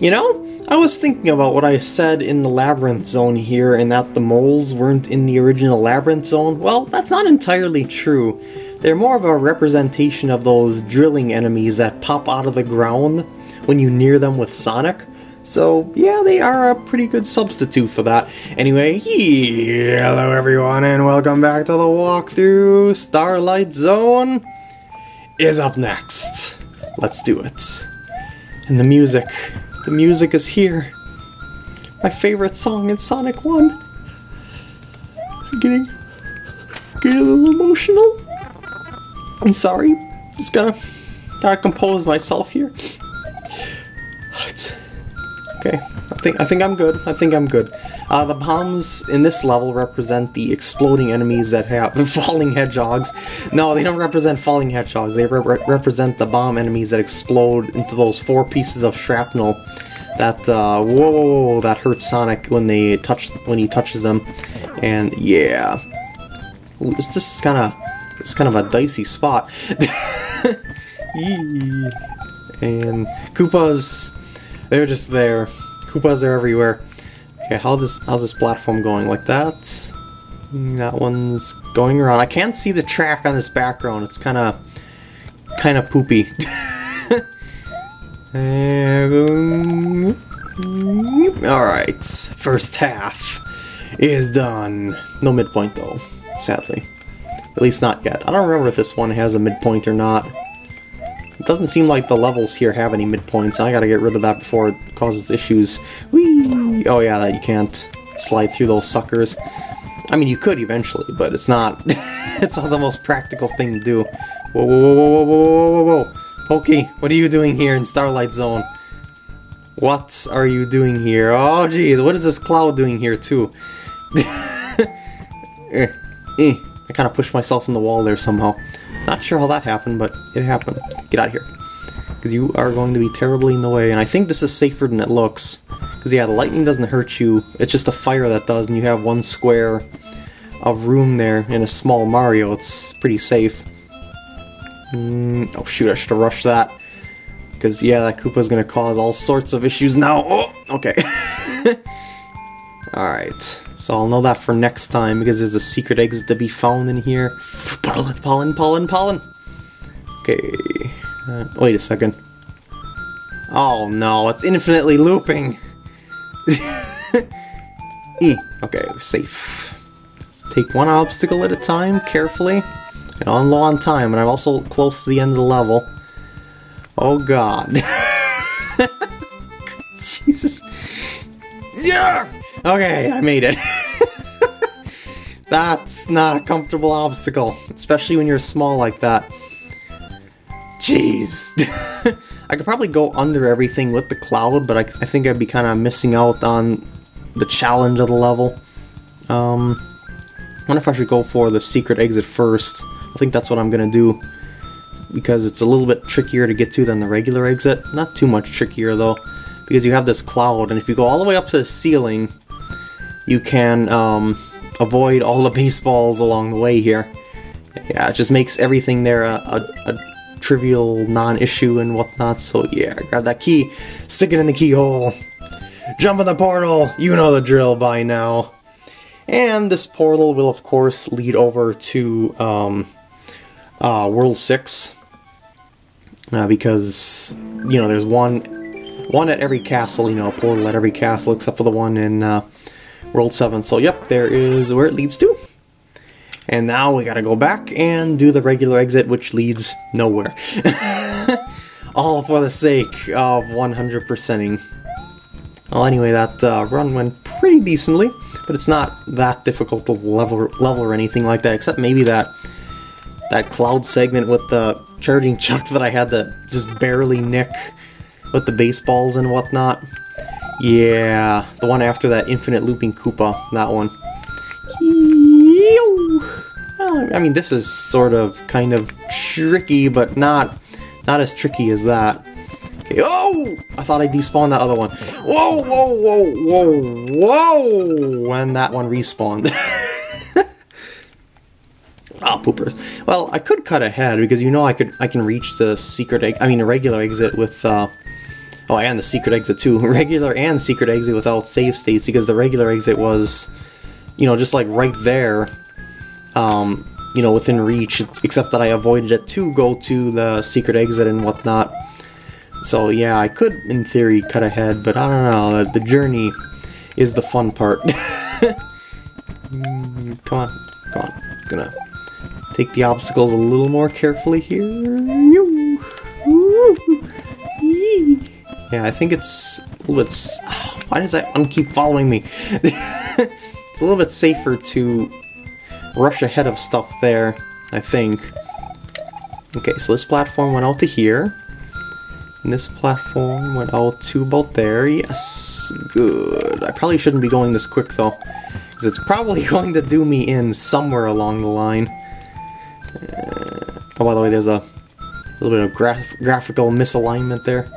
You know, I was thinking about what I said in the Labyrinth Zone here, and that the moles weren't in the original Labyrinth Zone. Well, that's not entirely true. They're more of a representation of those drilling enemies that pop out of the ground when you near them with Sonic. So, yeah, they are a pretty good substitute for that. Anyway, hello everyone, and welcome back to the walkthrough. Starlight Zone is up next. Let's do it. And the music is here. My favorite song in Sonic 1. I'm getting a little emotional. I'm sorry. Just gotta compose myself here. Okay, I think I'm good. The bombs in this level represent the exploding enemies that have falling hedgehogs. No, they don't represent falling hedgehogs. They represent the bomb enemies that explode into those 4 pieces of shrapnel. That whoa, that hurts Sonic when they touches them. And yeah, ooh, this is kind of a dicey spot. And Koopas. They're just there. Koopas are everywhere. Okay, how's this platform going? Like that? That one's going around. I can't see the track on this background. It's kinda poopy. Alright. First half is done. No midpoint though, sadly. At least not yet. I don't remember if this one has a midpoint or not. It doesn't seem like the levels here have any midpoints, and I gotta get rid of that before it causes issues. Whee! Oh yeah, that you can't slide through those suckers. I mean, you could eventually, but it's not. It's not the most practical thing to do. Whoa, whoa, whoa, whoa, whoa, whoa, whoa! Pokey, what are you doing here in Starlight Zone? What are you doing here? Oh jeez, what is this cloud doing here too? I kind of pushed myself in the wall there somehow. Not sure how that happened, but it happened. Get out of here. Because you are going to be terribly in the way, and I think this is safer than it looks. Because yeah, the lightning doesn't hurt you, it's just a fire that does, and you have 1 square of room there in a small Mario. It's pretty safe. Oh shoot, I should have rushed that. Because yeah, that Koopa's going to cause all sorts of issues now. Oh, okay. Alright, so I'll know that for next time, because there's a secret exit to be found in here. Pollen, pollen, pollen, pollen! Okay, wait a second. Oh no, it's infinitely looping! Okay, we're safe. Let's take 1 obstacle at a time, carefully, and on low on time, and I'm also close to the end of the level. Oh god. Jesus. Yeah! Okay, I made it. That's not a comfortable obstacle, especially when you're small like that. Jeez. I could probably go under everything with the cloud, but I think I'd be kind of missing out on the challenge of the level. I wonder if I should go for the secret exit first. I think that's what I'm going to do, because it's a little bit trickier to get to than the regular exit. Not too much trickier, though, because you have this cloud, and if you go all the way up to the ceiling, you can avoid all the baseballs along the way here. Yeah, it just makes everything there a trivial non-issue and whatnot, so yeah, grab that key, stick it in the keyhole, jump in the portal, you know the drill by now. And this portal will of course lead over to World 6, because, you know, there's one at every castle, you know, a portal at every castle, except for the one in World 7. So, yep, there is where it leads to. And now we gotta go back and do the regular exit, which leads nowhere. All for the sake of 100%ing. Well, anyway, that run went pretty decently, but it's not that difficult to level or anything like that, except maybe that cloud segment with the charging chuck that I had to just barely nick with the baseballs and whatnot. Yeah, the one after that infinite looping Koopa, that one. Well, I mean, this is sort of, kind of tricky, but not as tricky as that. Okay, oh! I thought I despawned that other one. Whoa, whoa, whoa, whoa, whoa! And that one respawned. Ah, poopers. Well, I could cut ahead, because you know I can reach the regular exit with Oh, and the secret exit too. Regular and secret exit without save states, because the regular exit was, you know, just like right there, you know, within reach, except that I avoided it to go to the secret exit and whatnot. So yeah, I could, in theory, cut ahead, but I don't know, the journey is the fun part. Come on, come on. I'm gonna take the obstacles a little more carefully here. Yeah, I think it's a little bit... Oh, why does that one keep following me? It's a little bit safer to rush ahead of stuff there, I think. Okay, so this platform went out to here. And this platform went out to about there. Yes, good. I probably shouldn't be going this quick, though, because it's probably going to do me in somewhere along the line. Oh, by the way, there's a little bit of graphical misalignment there,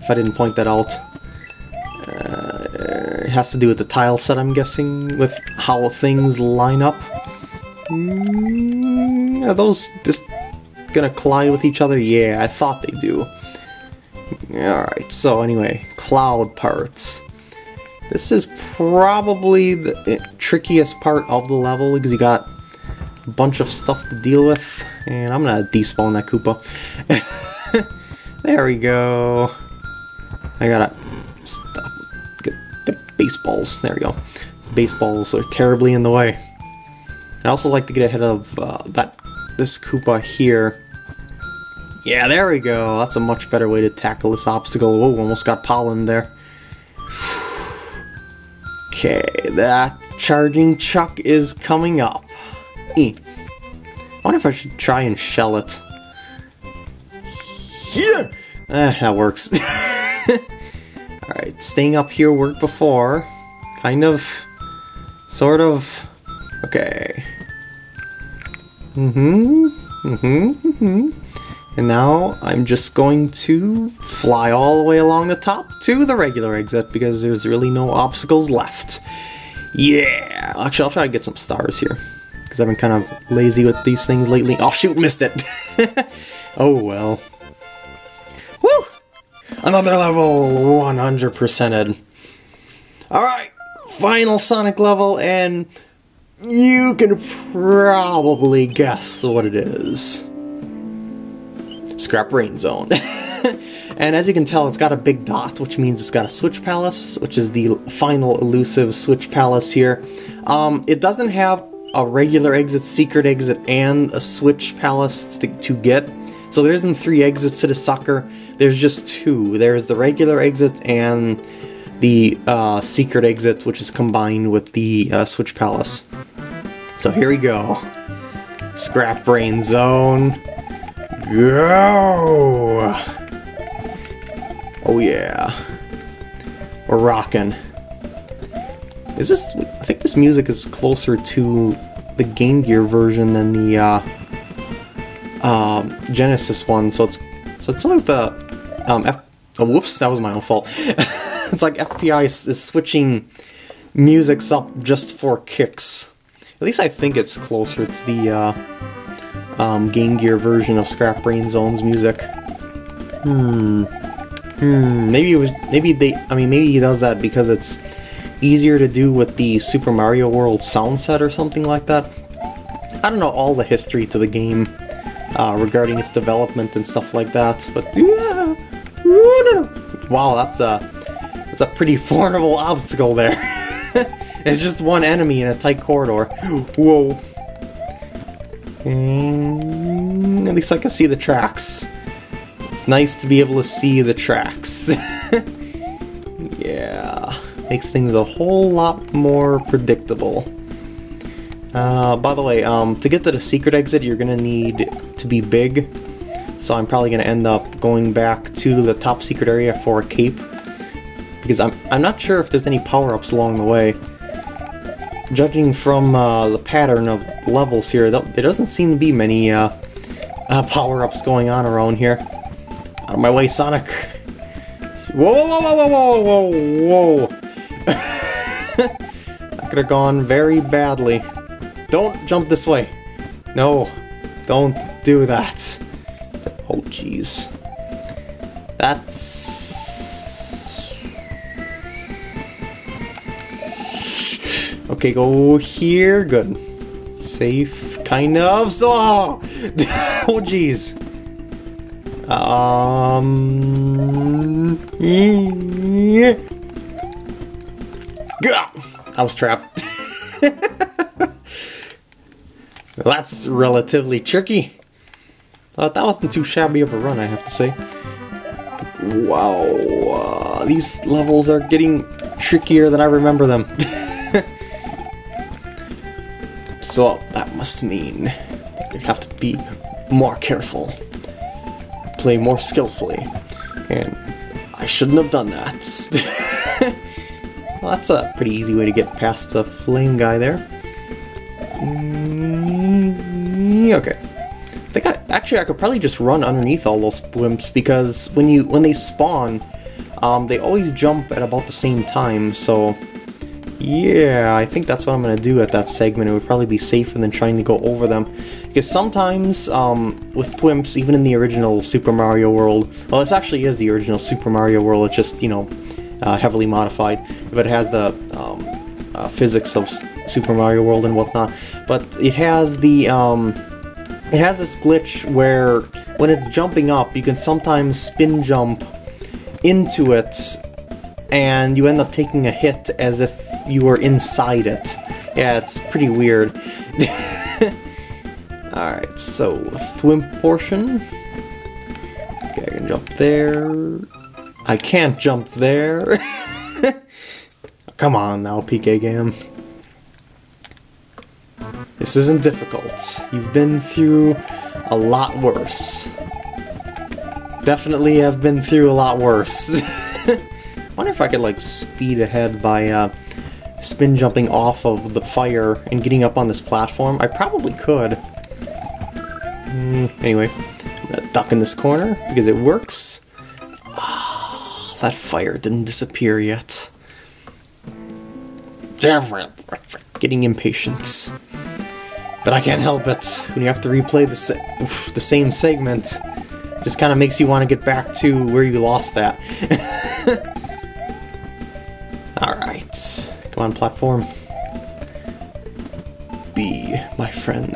if I didn't point that out. It has to do with the tile set, I'm guessing, with how things line up. Are those just gonna collide with each other? Yeah, I thought they do. Alright, so anyway, cloud parts. This is probably the trickiest part of the level, because you got a bunch of stuff to deal with. And I'm gonna despawn that Koopa. There we go. I gotta stop. Get the baseballs. There we go. Baseballs are terribly in the way. I'd also like to get ahead of this Koopa here. Yeah, there we go. That's a much better way to tackle this obstacle. Whoa, almost got pollen there. Okay, that charging chuck is coming up. I wonder if I should try and shell it. Yeah! That works. Alright, staying up here worked before. Kind of. Sort of. Okay. And now I'm just going to fly all the way along the top to the regular exit, because there's really no obstacles left. Yeah! Actually, I'll try to get some stars here, because I've been kind of lazy with these things lately. Oh shoot, missed it! Oh well. Woo! Another level 100%ed. Alright! Final Sonic level, and you can probably guess what it is. Scrap Brain Zone. And as you can tell, it's got a big dot, which means it's got a Switch Palace, which is the final elusive Switch Palace here. It doesn't have a regular exit, secret exit, and a Switch Palace to get. So there isn't three exits to the sucker, there's just two. There's the regular exit and the secret exit, which is combined with the Switch Palace. So here we go. Scrap Brain Zone. Go! Oh yeah, we're rocking. Is this? I think this music is closer to the Game Gear version than the Genesis one. So it's like the oh whoops, that was my own fault. It's like FPI is switching musics up just for kicks. At least I think it's closer to the Game Gear version of Scrap Brain Zone's music. Maybe it was. Maybe they. I mean, maybe he does that because it's easier to do with the Super Mario World sound set or something like that. I don't know all the history to the game regarding its development and stuff like that. But yeah. Wow, that's a pretty formidable obstacle there. It's just one enemy in a tight corridor. Whoa. And at least I can see the tracks. It's nice to be able to see the tracks. Yeah, makes things a whole lot more predictable. By the way, to get to the secret exit, you're gonna need to be big. So I'm probably gonna end up going back to the top secret area for a cape, because I'm not sure if there's any power-ups along the way. Judging from the pattern of levels here, there doesn't seem to be many power-ups going on around here. Out of my way, Sonic! Whoa, whoa, whoa, whoa, whoa, whoa, whoa! That could have gone very badly. Don't jump this way! No, don't do that. Oh, jeez. That's... Okay, go here. Good. Safe, kind of. Oh, oh, jeez. Yeah. I was trapped. That's relatively tricky. That wasn't too shabby of a run, I have to say. Wow, these levels are getting trickier than I remember them. So that must mean you have to be more careful, play more skillfully, and I shouldn't have done that. Well, that's a pretty easy way to get past the flame guy there. Okay. I think I could probably just run underneath all those Thwimps, because when they spawn, they always jump at about the same time, so yeah, I think that's what I'm gonna do at that segment. It would probably be safer than trying to go over them, because sometimes with Thwimps, even in the original Super Mario World, well, this actually is the original Super Mario World, it's just, you know, heavily modified, but it has the physics of Super Mario World and whatnot, but it has the it has this glitch where, when it's jumping up, you can sometimes spin jump into it, and you end up taking a hit as if you were inside it. Yeah, it's pretty weird. Alright, so, Thwimp portion. Okay, I can jump there. I can't jump there. Come on now, PK Gam. This isn't difficult. You've been through a lot worse. Definitely have been through a lot worse. I wonder if I could, like, speed ahead by spin jumping off of the fire and getting up on this platform. I probably could. Anyway, I'm gonna duck in this corner because it works. Oh, that fire didn't disappear yet. Getting impatient. But I can't help it. When you have to replay the same segment, it just kind of makes you want to get back to where you lost that. Alright. Come on, platform. Be my friend.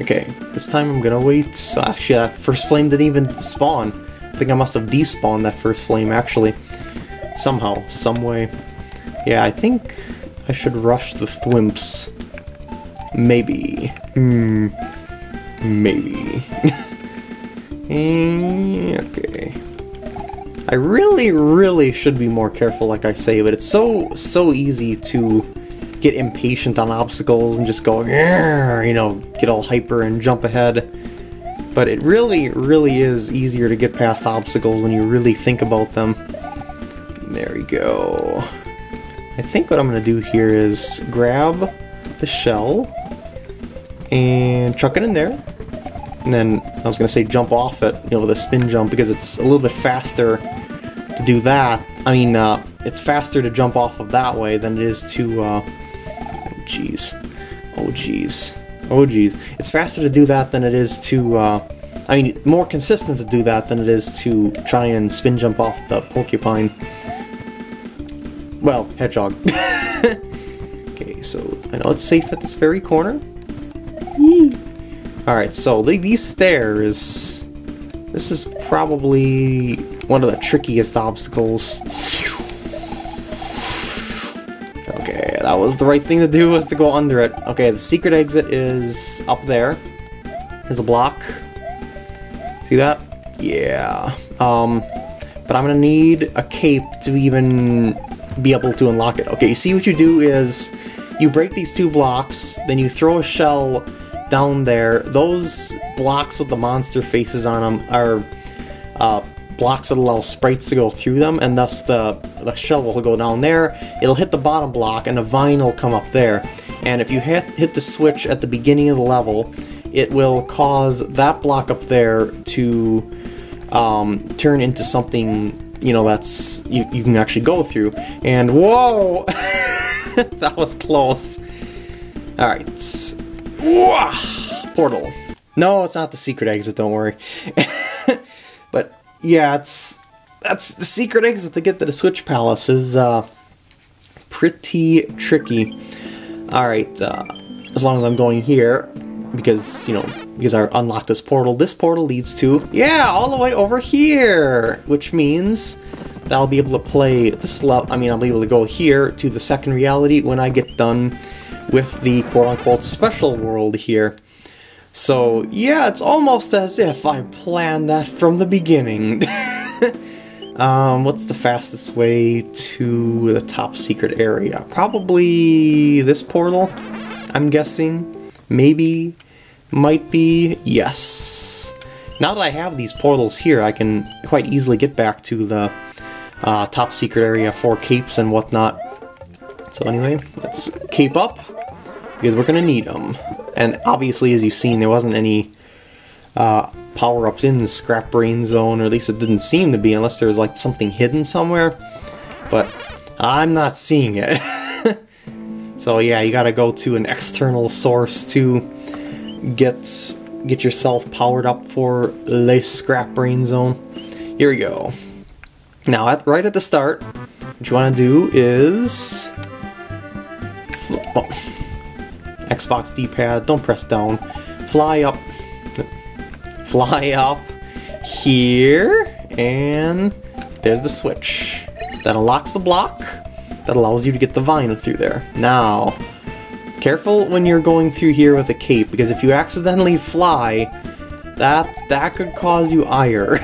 Okay. This time I'm gonna wait. So actually, that first flame didn't even spawn. I think I must have despawned that first flame, actually. Somehow. Some way. Yeah, I think I should rush the Thwimps. Maybe. Maybe. Okay. I really should be more careful, like I say, but it's so easy to get impatient on obstacles and just go, you know, get all hyper and jump ahead. But it really is easier to get past obstacles when you really think about them. There we go. I think what I'm going to do here is grab the shell and chuck it in there, and then I was going to say jump off it, you know, with a spin jump, because it's a little bit faster to do that. I mean, it's faster to jump off of that way than it is to, it's faster to do that than it is to, I mean, more consistent to do that than it is to try and spin jump off the porcupine. Well, hedgehog. Okay, so I know it's safe at this very corner. Alright, so these stairs, this is probably one of the trickiest obstacles. Okay, that was the right thing to do, was to go under it. Okay, the secret exit is up there. There's a block. See that? Yeah. But I'm gonna need a cape to even be able to unlock it. Okay, you see what you do is you break these two blocks, then you throw a shell down there. Those blocks with the monster faces on them are blocks that allow sprites to go through them, and thus the shell will go down there. It'll hit the bottom block, and a vine will come up there. And if you hit the switch at the beginning of the level, it will cause that block up there to turn into something, you know, that's you can actually go through. And whoa, that was close. All right, portal. No, it's not the secret exit. Don't worry. But yeah, that's the secret exit to get to the Switch Palace. Is pretty tricky. Alright, as long as I'm going here, because I unlocked this portal leads to, all the way over here! Which means that I'll be able to play this level, I'll be able to go here to the second reality when I get done with the quote-unquote special world here. So, yeah, it's almost as if I planned that from the beginning. What's the fastest way to the top secret area? Probably this portal, I'm guessing. Maybe, might be, yes. Now that I have these portals here, I can quite easily get back to the top secret area for capes and whatnot. So anyway, let's cape up, because we're going to need them. And obviously, as you've seen, there wasn't any power-ups in the Scrap Brain Zone, or at least it didn't seem to be, unless there was like something hidden somewhere. But I'm not seeing it. So yeah, you gotta go to an external source to get yourself powered up for the Scrap Brain Zone. Here we go. Now, right at the start, what you want to do is... Xbox D-pad, don't press down. Fly up here, and there's the switch. That unlocks the block that allows you to get the vine through there. Now, careful when you're going through here with a cape, because if you accidentally fly, that could cause you ire.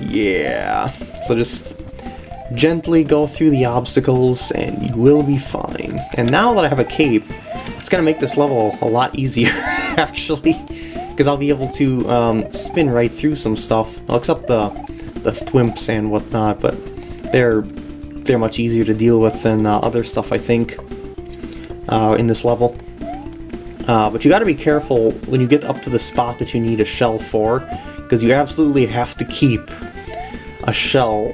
Yeah, so just gently go through the obstacles and you will be fine. And now that I have a cape, it's gonna make this level a lot easier, actually, because I'll be able to spin right through some stuff. Well, except the Thwimps and whatnot, but they're much easier to deal with than other stuff, I think, in this level. But you gotta be careful when you get up to the spot that you need a shell for, because you absolutely have to keep a shell.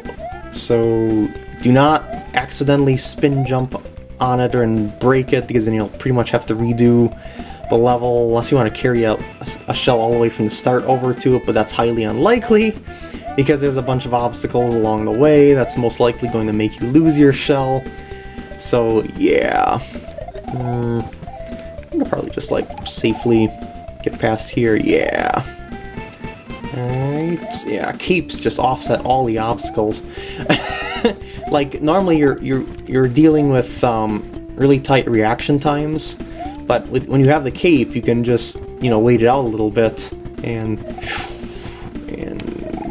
So do not accidentally spin jump on it and break it, because then you'll pretty much have to redo the level, unless you want to carry a shell all the way from the start over to it, but that's highly unlikely because there's a bunch of obstacles along the way that's most likely going to make you lose your shell. So yeah, I think I'll probably just like safely get past here. Yeah. Alright, yeah, capes just offset all the obstacles. Like, normally you're dealing with really tight reaction times, but when you have the cape, you can just, wait it out a little bit, and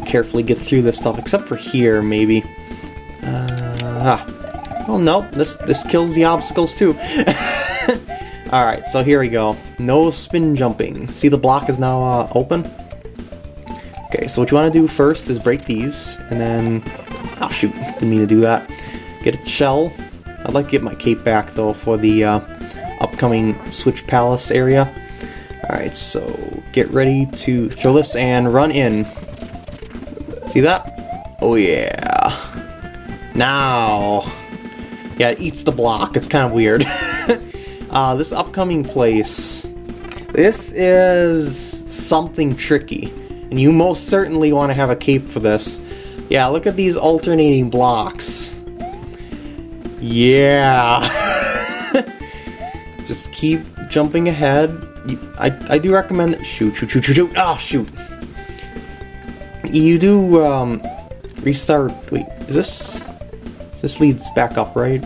carefully get through this stuff, except for here, maybe. Oh no, this kills the obstacles too. Alright, so here we go. No spin jumping. See, the block is now open? Okay, so what you want to do first is break these, and then... Oh shoot, didn't mean to do that. Get a shell. I'd like to get my cape back, though, for the upcoming Switch Palace area. Alright, so get ready to throw this and run in. See that? Oh yeah. Now... Yeah, it eats the block. It's kind of weird. This upcoming place... This is something tricky. And you most certainly want to have a cape for this. Yeah, look at these alternating blocks. Yeah. Just keep jumping ahead. I do recommend that. Shoot. Ah, shoot. You do restart. Wait, is this? This leads back up, right?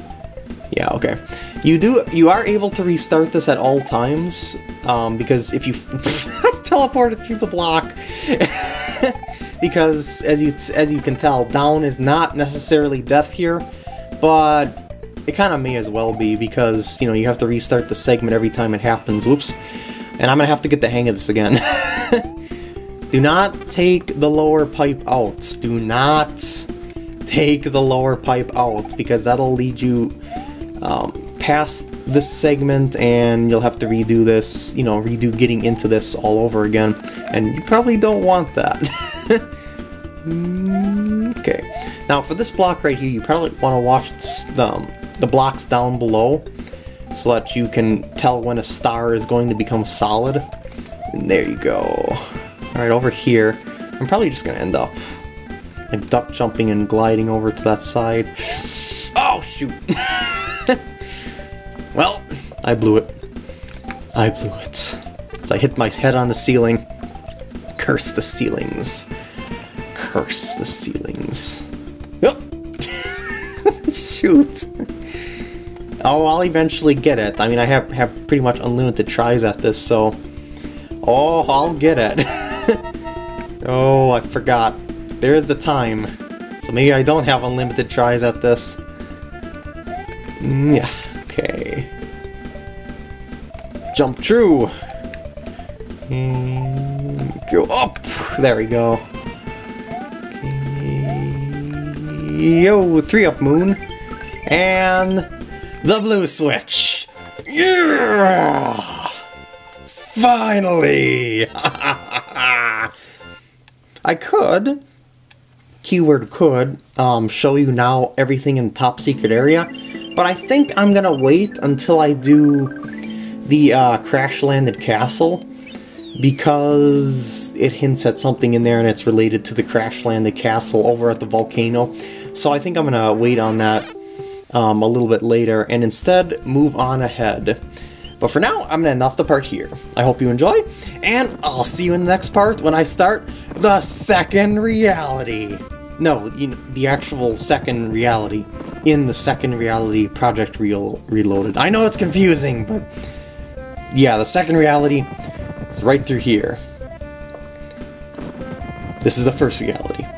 Yeah, okay. You are able to restart this at all times, because if you teleported through the block, because as you can tell, down is not necessarily death here, but it kind of may as well be, because you have to restart the segment every time it happens. Whoops. And I'm gonna have to get the hang of this again. Do not take the lower pipe out. Do not take the lower pipe out, because that'll lead you past this segment, and you'll have to redo this, redo getting into this all over again, and you probably don't want that. Okay, now for this block right here, you probably want to watch the blocks down below, so that you can tell when a star is going to become solid. And there you go. Alright, over here, I'm probably just going to end up like duck jumping and gliding over to that side. Oh Oh, shoot. Well, I blew it. I blew it. Because I hit my head on the ceiling. Curse the ceilings. Curse the ceilings. Nope. Shoot. Oh, I'll eventually get it. I mean, I have pretty much unlimited tries at this, so... Oh, I'll get it. Oh, I forgot. There's the time. So maybe I don't have unlimited tries at this. Yeah, okay. Jump true! And go up! There we go. Okay. Yo, 3-up moon. And the blue switch! Yeah! Finally! I could, keyword could, show you now everything in the top secret area, but I think I'm gonna wait until I do the crash-landed castle, because it hints at something in there and it's related to the crash-landed castle over at the volcano. So I think I'm gonna wait on that a little bit later and instead move on ahead. But for now, I'm gonna end off the part here. I hope you enjoy, and I'll see you in the next part when I start the second reality. No, you know, the actual second reality in the second reality Project Reloaded. I know it's confusing, but yeah, the second reality is right through here. This is the first reality.